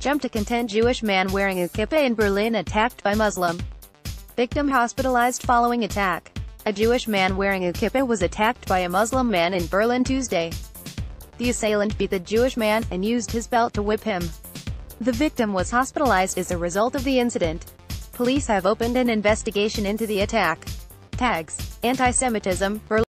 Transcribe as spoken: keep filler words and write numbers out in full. jumped a content Jewish man wearing a kippah in Berlin attacked by Muslim. Victim hospitalized following attack. A Jewish man wearing a kippah was attacked by a Muslim man in Berlin Tuesday. The assailant beat the Jewish man, and used his belt to whip him. The victim was hospitalized as a result of the incident. Police have opened an investigation into the attack. Tags: anti-Semitism, Berlin.